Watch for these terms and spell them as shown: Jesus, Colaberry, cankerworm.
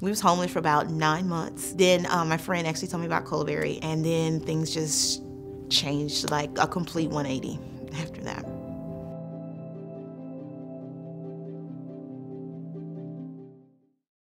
We was homeless for about 9 months. Then my friend actually told me about Colaberry, and then things just changed like a complete 180 after that.